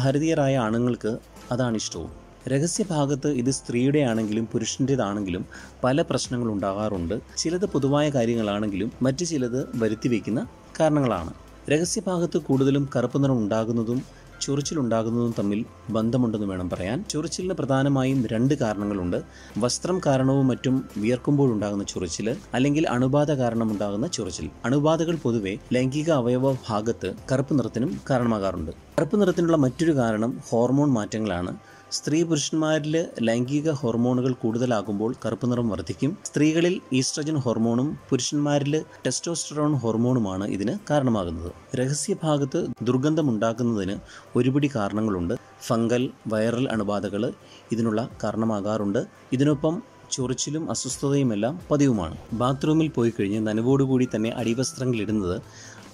ഭാരതീയരായ ആണുങ്ങൾക്ക് അതാണിഷ്ടവും. രഹസ്യഭാഗത്ത് ഇത് സ്ത്രീയുടെ ആണെങ്കിലും പുരുഷൻ്റേതാണെങ്കിലും പല പ്രശ്നങ്ങളുണ്ടാകാറുണ്ട്. ചിലത് പൊതുവായ കാര്യങ്ങളാണെങ്കിലും മറ്റു ചിലത് വരുത്തിവെക്കുന്ന കാരണങ്ങളാണ്. രഹസ്യഭാഗത്ത് കൂടുതലും കറുപ്പ് നിറം ഉണ്ടാകുന്നതും ചൊറിച്ചിലുണ്ടാകുന്നതും തമ്മിൽ ബന്ധമുണ്ടെന്ന് വേണം പറയാൻ. ചൊറിച്ചിലിന് പ്രധാനമായും രണ്ട് കാരണങ്ങളുണ്ട്. വസ്ത്രം കാരണവും മറ്റും വിയർക്കുമ്പോഴുണ്ടാകുന്ന ചൊറിച്ചിൽ, അല്ലെങ്കിൽ അണുബാധ കാരണമുണ്ടാകുന്ന ചൊറിച്ചിൽ. അണുബാധകൾ പൊതുവെ ലൈംഗിക അവയവ ഭാഗത്ത് കറുപ്പ് നിറത്തിനും കാരണമാകാറുണ്ട്. കറുപ്പ് നിറത്തിനുള്ള മറ്റൊരു കാരണം ഹോർമോൺ മാറ്റങ്ങളാണ്. സ്ത്രീ പുരുഷന്മാരിൽ ലൈംഗിക ഹോർമോണുകൾ കൂടുതലാകുമ്പോൾ കറുപ്പ് നിറം വർദ്ധിക്കും. സ്ത്രീകളിൽ ഈസ്ട്രജൻ ഹോർമോണും പുരുഷന്മാരിൽ ടെസ്റ്റോസ്റ്ററോൺ ഹോർമോണുമാണ് ഇതിന് കാരണമാകുന്നത്. രഹസ്യഭാഗത്ത് ദുർഗന്ധമുണ്ടാക്കുന്നതിന് ഒരുപിടി കാരണങ്ങളുണ്ട്. ഫംഗൽ, വൈറൽ അണുബാധകൾ ഇതിനുള്ള കാരണമാകാറുണ്ട്. ഇതിനൊപ്പം ചൊറിച്ചിലും അസ്വസ്ഥതയുമെല്ലാം പതിവുമാണ്. ബാത്റൂമിൽ പോയി കഴിഞ്ഞ് നനവോടുകൂടി തന്നെ അടിവസ്ത്രങ്ങളിടുന്നത്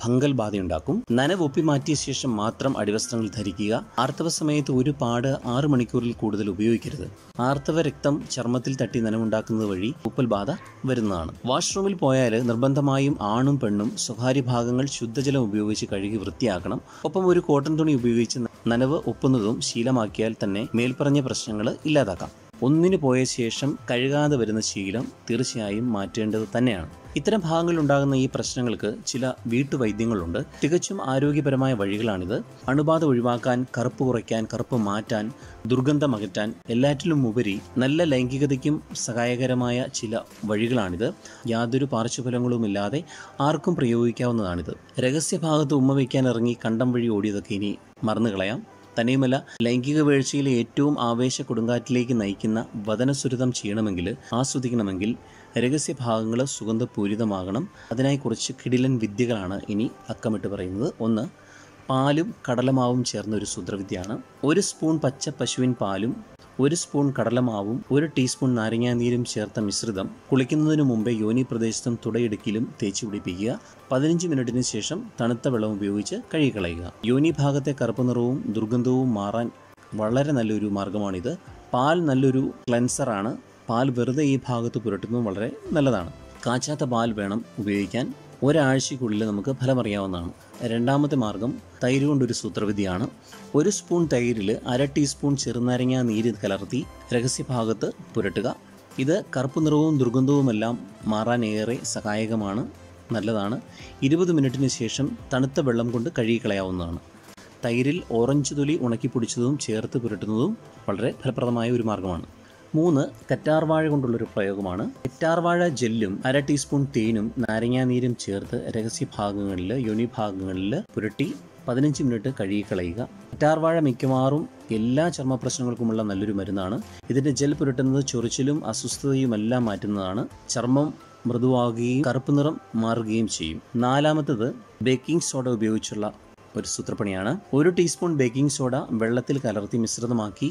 ഫംഗൽ ബാധയുണ്ടാക്കും. നനവൊപ്പി മാറ്റിയ ശേഷം മാത്രം അടിവസ്ത്രങ്ങൾ ധരിക്കുക. ആർത്തവ സമയത്ത് ഒരു പാട് 6 മണിക്കൂറിൽ കൂടുതൽ ഉപയോഗിക്കരുത്. ആർത്തവ രക്തം ചർമ്മത്തിൽ തട്ടി നനവുണ്ടാക്കുന്നത് വഴി ഉപ്പൽ ബാധ വരുന്നതാണ്. വാഷ്റൂമിൽ പോയാൽ നിർബന്ധമായും ആണും പെണ്ണും സ്വകാര്യ ഭാഗങ്ങൾ ശുദ്ധജലം ഉപയോഗിച്ച് കഴുകി വൃത്തിയാക്കണം. ഒപ്പം ഒരു കോട്ടൺ തുണി ഉപയോഗിച്ച് നനവ് ഒപ്പുന്നതും ശീലമാക്കിയാൽ തന്നെ മേൽപ്പറഞ്ഞ പ്രശ്നങ്ങൾ ഇല്ലാതാക്കാം. ഒന്നിനു പോയ ശേഷം കഴുകാതെ വരുന്ന ശീലം തീർച്ചയായും മാറ്റേണ്ടത് തന്നെയാണ്. ഇത്തരം ഭാഗങ്ങളിലുണ്ടാകുന്ന ഈ പ്രശ്നങ്ങൾക്ക് ചില വീട്ടുവൈദ്യങ്ങളുണ്ട്. തികച്ചും ആരോഗ്യപരമായ വഴികളാണിത്. അണുബാധ ഒഴിവാക്കാൻ, കറുപ്പ് കുറയ്ക്കാൻ, കറുപ്പ് മാറ്റാൻ, ദുർഗന്ധം അകറ്റാൻ, എല്ലാറ്റിലും ഉപരി നല്ല ലൈംഗികതയ്ക്കും സഹായകരമായ ചില വഴികളാണിത്. യാതൊരു പാർശ്വഫലങ്ങളുമില്ലാതെ ആർക്കും പ്രയോഗിക്കാവുന്നതാണിത്. രഹസ്യഭാഗത്ത് ഉമ്മ വയ്ക്കാൻ ഇറങ്ങി കണ്ടം വഴി ഓടിയതൊക്കെ ഇനി മറന്നുകളയാം. തന്നെയുമല്ല, ലൈംഗിക വീഴ്ചയിലെ ഏറ്റവും ആവേശ കൊടുങ്കാറ്റിലേക്ക് നയിക്കുന്ന വദനസുരിതം ചെയ്യണമെങ്കിൽ, ആസ്വദിക്കണമെങ്കിൽ രഹസ്യഭാഗങ്ങൾ സുഗന്ധപൂരിതമാകണം. അതിനായി കുറച്ച് കിടിലൻ വിദ്യകളാണ് ഇനി അക്കമിട്ട് പറയുന്നത്. ഒന്ന്, പാലും കടലമാവും ചേർന്ന ഒരു സൂത്രവിദ്യയാണ്. 1 സ്പൂൺ പച്ച പശുവിൻ പാലും 1 സ്പൂൺ കടലമാവും 1 ടീസ്പൂൺ നാരങ്ങാനീരും ചേർത്ത മിശ്രിതം കുളിക്കുന്നതിന് മുമ്പേ യോനി പ്രദേശത്തും തുടയിടുക്കിലും തേച്ചു പിടിപ്പിക്കുക. 15 മിനിറ്റിന് ശേഷം തണുത്ത വെള്ളം ഉപയോഗിച്ച് കഴുകിക്കളയുക. യോനി ഭാഗത്തെ കറുപ്പ് നിറവും ദുർഗന്ധവും മാറാൻ വളരെ നല്ലൊരു മാർഗമാണിത്. പാൽ നല്ലൊരു ക്ലെൻസറാണ്. പാൽ വെറുതെ ഈ ഭാഗത്ത് പുരട്ടുന്നതും വളരെ നല്ലതാണ്. കാച്ചാത്ത പാൽ വേണം ഉപയോഗിക്കാൻ. ഒരാഴ്ചയ്ക്കുള്ളിൽ നമുക്ക് ഫലമറിയാവുന്നതാണ്. രണ്ടാമത്തെ മാർഗം തൈര് കൊണ്ടൊരു സൂത്രവിധിയാണ്. 1 സ്പൂൺ തൈരിൽ 1/2 ടീസ്പൂൺ ചെറുനാരങ്ങ നീര് കലർത്തി രഹസ്യഭാഗത്ത് പുരട്ടുക. ഇത് കറുപ്പ് നിറവും ദുർഗന്ധവുമെല്ലാം മാറാൻ ഏറെ സഹായകമാണ്, നല്ലതാണ്. 20 മിനിറ്റിന് ശേഷം തണുത്ത വെള്ളം കൊണ്ട് കഴുകിക്കളയാവുന്നതാണ്. തൈരിൽ ഓറഞ്ച് തൊലി ഉണക്കിപ്പൊടിച്ചതും ചേർത്ത് പുരട്ടുന്നതും വളരെ ഫലപ്രദമായ ഒരു മാർഗമാണ്. 3, കറ്റാർവാഴ കൊണ്ടുള്ളൊരു പ്രയോഗമാണ്. കറ്റാർവാഴ ജെല്ലും 1/2 ടീസ്പൂൺ തേനും നാരങ്ങാനീരും ചേർത്ത് രഹസ്യഭാഗങ്ങളിൽ, യോനി ഭാഗങ്ങളിൽ പുരട്ടി 15 മിനിറ്റ് കഴുകിക്കളയുക. കറ്റാർവാഴ മിക്കവാറും എല്ലാ ചർമ്മ പ്രശ്നങ്ങൾക്കുമുള്ള നല്ലൊരു മരുന്നാണ്. ഇതിൻ്റെ ജെൽ പുരട്ടുന്നത് ചൊറിച്ചിലും അസ്വസ്ഥതയുമെല്ലാം മാറ്റുന്നതാണ്. ചർമ്മം മൃദുവാകുകയും കറുപ്പ് നിറം മാറുകയും ചെയ്യും. നാലാമത്തത് ബേക്കിംഗ് സോഡ ഉപയോഗിച്ചുള്ള ഒരു സൂത്രപ്പണിയാണ്. 1 ടീസ്പൂൺ ബേക്കിംഗ് സോഡ വെള്ളത്തിൽ കലർത്തി മിശ്രിതമാക്കി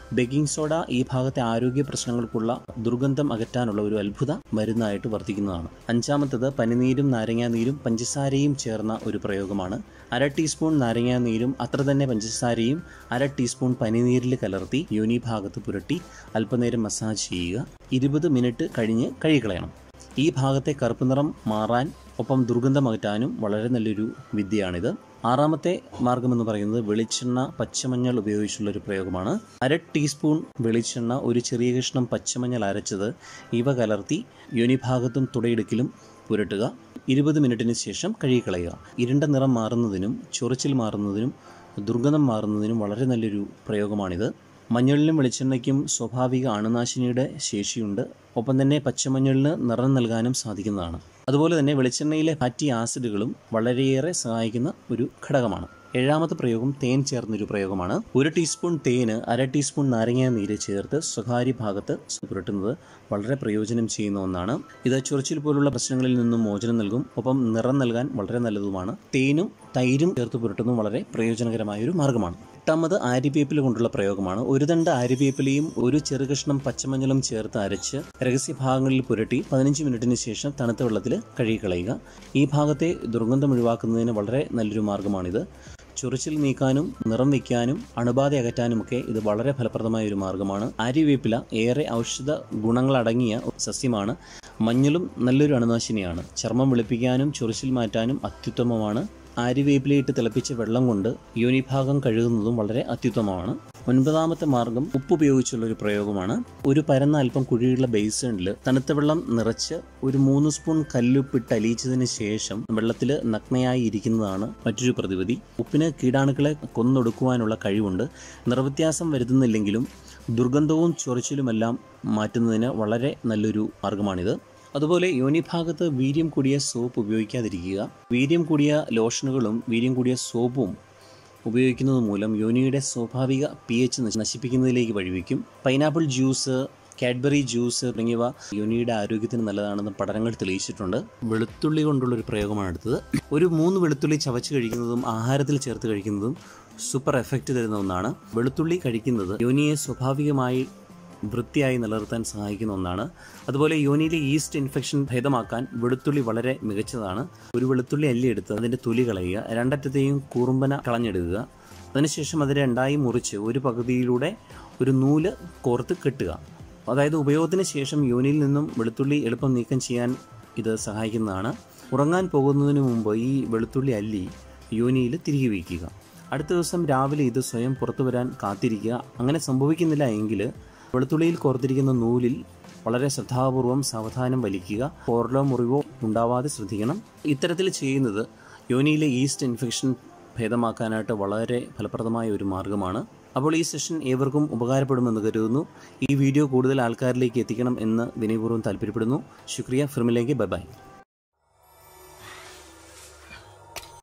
ബേക്കിംഗ് സോഡ ഈ ഭാഗത്തെ ആരോഗ്യ പ്രശ്നങ്ങൾക്കുള്ള ദുർഗന്ധം അകറ്റാനുള്ള ഒരു അത്ഭുത മരുന്നായിട്ട് വർത്തിക്കുന്നതാണ്. 5-ാമത്തത് പനിനീരും നാരങ്ങാനീരും പഞ്ചസാരയും ചേർന്ന ഒരു പ്രയോഗമാണ്. 1/2 ടീസ്പൂൺ നാരങ്ങാനീരും അത്ര തന്നെ പഞ്ചസാരയും 1/2 ടീസ്പൂൺ പനിനീരിൽ കലർത്തി യോനി ഭാഗത്ത് പുരട്ടി അല്പനേരം മസാജ് ചെയ്യുക. 20 മിനിറ്റ് കഴിഞ്ഞ് കഴുകിക്കളയണം. ഈ ഭാഗത്തെ കറുപ്പ് നിറം മാറാൻ ഒപ്പം ദുർഗന്ധം അകറ്റാനും വളരെ നല്ലൊരു വിദ്യയാണിത്. 6-ാമത്തെ മാർഗമെന്ന് പറയുന്നത് വെളിച്ചെണ്ണ പച്ചമഞ്ഞൾ ഉപയോഗിച്ചുള്ളൊരു പ്രയോഗമാണ്. 1/2 ടീസ്പൂൺ വെളിച്ചെണ്ണ, ഒരു ചെറിയ കഷ്ണം പച്ചമഞ്ഞൾ അരച്ചത് ഇവ കലർത്തി യോനിഭാഗത്തും തുടയിടുക്കിലും പുരട്ടുക. 20 മിനിറ്റിന് ശേഷം കഴുകിക്കളയുക. ഇരുണ്ട നിറം മാറുന്നതിനും ചൊറിച്ചിൽ മാറുന്നതിനും ദുർഗന്ധം മാറുന്നതിനും വളരെ നല്ലൊരു പ്രയോഗമാണിത്. മഞ്ഞളിനും വെളിച്ചെണ്ണയ്ക്കും സ്വാഭാവിക അണുനാശിനിയുടെ ശേഷിയുണ്ട്. ഒപ്പം തന്നെ പച്ചമഞ്ഞളിന് നിറം നൽകാനും സാധിക്കുന്നതാണ്. അതുപോലെ തന്നെ വെളിച്ചെണ്ണയിലെ ഫാറ്റി ആസിഡുകളും വളരെയേറെ സഹായിക്കുന്ന ഒരു ഘടകമാണ്. ഏഴാമത്തെ പ്രയോഗം തേൻ ചേർന്നൊരു പ്രയോഗമാണ്. ഒരു ടീസ്പൂൺ തേന് അര ടീസ്പൂൺ നാരങ്ങ നീര് ചേർത്ത് സ്വകാര്യ ഭാഗത്ത് പുരട്ടുന്നത് വളരെ പ്രയോജനം ചെയ്യുന്ന ഒന്നാണ്. ഇത് ചൊറിച്ചിൽ പോലുള്ള പ്രശ്നങ്ങളിൽ നിന്നും മോചനം നൽകും. ഒപ്പം നിറം നൽകാൻ വളരെ നല്ലതുമാണ്. തേനും തൈരും ചേർത്ത് പുരട്ടുന്നതും വളരെ പ്രയോജനകരമായൊരു മാർഗമാണ്. എട്ടാമത് ആര്യവേപ്പില കൊണ്ടുള്ള പ്രയോഗമാണ്. ഒരു തണ്ട് ആര്യവേപ്പിലയും ഒരു ചെറുകഷ്ണം പച്ചമഞ്ഞളും ചേർത്ത് അരച്ച് രഹസ്യഭാഗങ്ങളിൽ പുരട്ടി 15 മിനിറ്റിന് ശേഷം തണുത്ത വെള്ളത്തിൽ കഴുകിക്കളയുക. ഈ ഭാഗത്തെ ദുർഗന്ധം ഒഴിവാക്കുന്നതിന് വളരെ നല്ലൊരു മാർഗമാണിത്. ചൊറിച്ചിൽ നീക്കാനും നിറം വയ്ക്കാനും അണുബാധ അകറ്റാനുമൊക്കെ ഇത് വളരെ ഫലപ്രദമായ ഒരു മാർഗമാണ്. ആര്യവേപ്പില ഏറെ ഔഷധ ഗുണങ്ങളടങ്ങിയ സസ്യമാണ്. മഞ്ഞളും നല്ലൊരു അണുനാശിനിയാണ്. ചർമ്മം വെളുപ്പിക്കാനും ചൊറിച്ചിൽ മാറ്റാനും അത്യുത്തമമാണ്. ആര്യവേപ്പിലയിട്ട് തിളപ്പിച്ച വെള്ളം കൊണ്ട് യോനിഭാഗം കഴുകുന്നതും വളരെ അത്യുത്തമമാണ്. 9ാമത്തെ മാർഗം ഉപ്പുപയോഗിച്ചുള്ളൊരു പ്രയോഗമാണ്. ഒരു പരന്ന അല്പം കുഴിയുള്ള ബേസിനിൽ തണുത്ത വെള്ളം നിറച്ച് ഒരു 3 സ്പൂൺ കല്ലുപ്പിട്ട് അലിയിച്ചതിന് ശേഷം വെള്ളത്തിൽ നഗ്നയായി ഇരിക്കുന്നതാണ് മറ്റൊരു പ്രതിവിധി. ഉപ്പിന് കീടാണുക്കളെ കൊന്നൊടുക്കുവാനുള്ള കഴിവുണ്ട്. നിറവ്യത്യാസം വരുത്തുന്നില്ലെങ്കിലും ദുർഗന്ധവും ചൊറിച്ചിലുമെല്ലാം മാറ്റുന്നതിന് വളരെ നല്ലൊരു മാർഗമാണിത്. അതുപോലെ യോനിഭാഗത്ത് വീര്യം കൂടിയ സോപ്പ് ഉപയോഗിക്കാതിരിക്കുക. വീര്യം കൂടിയ ലോഷനുകളും വീര്യം കൂടിയ സോപ്പും ഉപയോഗിക്കുന്നത് മൂലം യോനിയുടെ സ്വാഭാവിക pH നശിപ്പിക്കുന്നതിലേക്ക് വഴിവെക്കും. പൈനാപ്പിൾ ജ്യൂസ്, കാഡ്ബറി ജ്യൂസ് തുടങ്ങിയവ യോനിയുടെ ആരോഗ്യത്തിന് നല്ലതാണെന്ന് പഠനങ്ങൾ തെളിയിച്ചിട്ടുണ്ട്. വെളുത്തുള്ളി കൊണ്ടുള്ളൊരു പ്രയോഗമാണ് അടുത്തത്. ഒരു 3 വെളുത്തുള്ളി ചവച്ച് കഴിക്കുന്നതും ആഹാരത്തിൽ ചേർത്ത് കഴിക്കുന്നതും സൂപ്പർ എഫക്റ്റ് തരുന്ന ഒന്നാണ്. വെളുത്തുള്ളി കഴിക്കുന്നത് യോനിയെ സ്വാഭാവികമായി വൃത്തിയായി നിലനിർത്താൻ സഹായിക്കുന്ന ഒന്നാണ്. അതുപോലെ യോനിയിലെ ഈസ്റ്റ് ഇൻഫെക്ഷൻ ഭേദമാക്കാൻ വെളുത്തുള്ളി വളരെ മികച്ചതാണ്. ഒരു വെളുത്തുള്ളി അല്ലിയെടുത്ത് അതിൻ്റെ തൊലി കളയുക. 2 അറ്റത്തെയും കൂർമ്പന കളഞ്ഞെടുക്കുക. അതിനുശേഷം അത് 2ആയി മുറിച്ച് ഒരു പകുതിയിലൂടെ ഒരു നൂല് കോർത്ത് കെട്ടുക. അതായത് ഉപയോഗത്തിന് ശേഷം യോനിയിൽ നിന്നും വെളുത്തുള്ളി എളുപ്പം നീക്കം ചെയ്യാൻ ഇത് സഹായിക്കുന്നതാണ്. ഉറങ്ങാൻ പോകുന്നതിന് മുമ്പ് ഈ വെളുത്തുള്ളി അല്ലി യോനിയിൽ തിരികെ വയ്ക്കുക. അടുത്ത ദിവസം രാവിലെ ഇത് സ്വയം പുറത്തു വരാൻ കാത്തിരിക്കുക. അങ്ങനെ സംഭവിക്കുന്നില്ല എങ്കിൽ വെളുത്തുള്ളിയിൽ കോർത്തിരിക്കുന്ന നൂലിൽ വളരെ ശ്രദ്ധാപൂർവം സാവധാനം വലിക്കുക. പോറലോ മുറിവോ ഉണ്ടാവാതെ ശ്രദ്ധിക്കണം. ഇത്തരത്തിൽ ചെയ്യുന്നത് യോനിയിലെ ഈസ്റ്റ് ഇൻഫെക്ഷൻ ഭേദമാക്കാനായിട്ട് വളരെ ഫലപ്രദമായ ഒരു മാർഗമാണ്. അപ്പോൾ ഈ സെഷൻ ഏവർക്കും ഉപകാരപ്പെടുമെന്ന് കരുതുന്നു. ഈ വീഡിയോ കൂടുതൽ ആൾക്കാരിലേക്ക് എത്തിക്കണം എന്ന് വിനയപൂർവ്വം താല്പര്യപ്പെടുന്നു. ശുക്രിയ ഫിർമിലേക്ക് ബൈ.